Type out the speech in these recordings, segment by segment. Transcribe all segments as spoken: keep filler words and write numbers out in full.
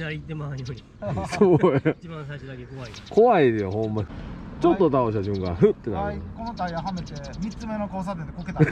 左行ってまうように。そうや。一番最初だけ怖い。怖いよ、ほんま。ちょっと倒した瞬間、ふってなる。はい、このタイヤはめて、三つ目の交差点でこけた。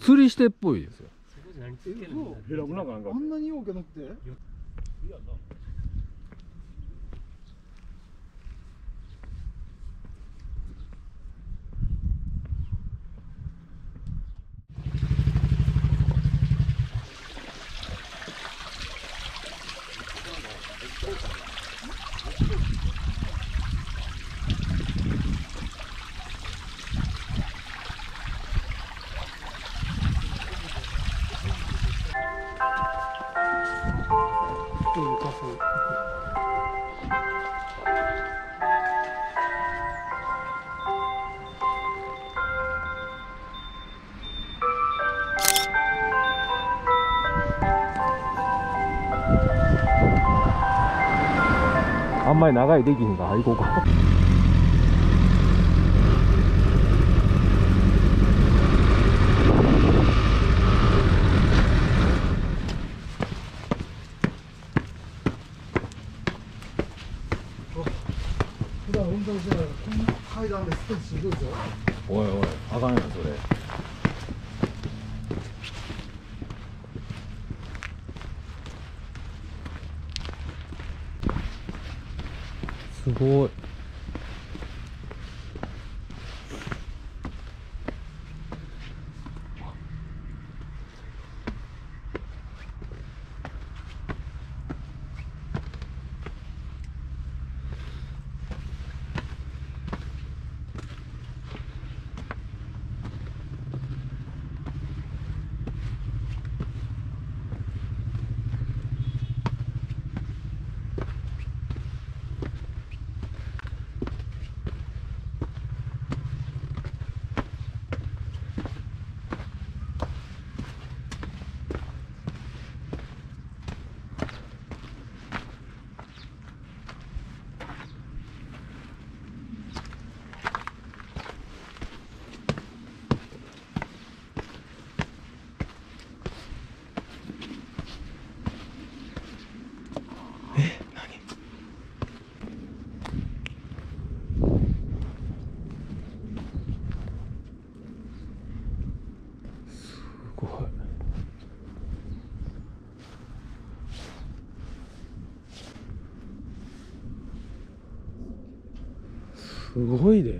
釣りしてっぽいですよ。あんなにようけ乗って。あんまり長いできひんから行こうか。普段運動してないこんな階段でステージするぞ。おいおい、あかんよそれ。すごい。すごいで。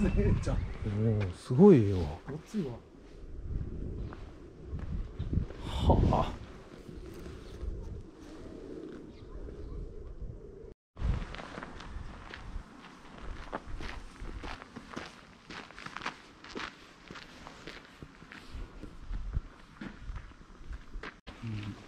うん、すごいよ。はあ。Mm-hmm.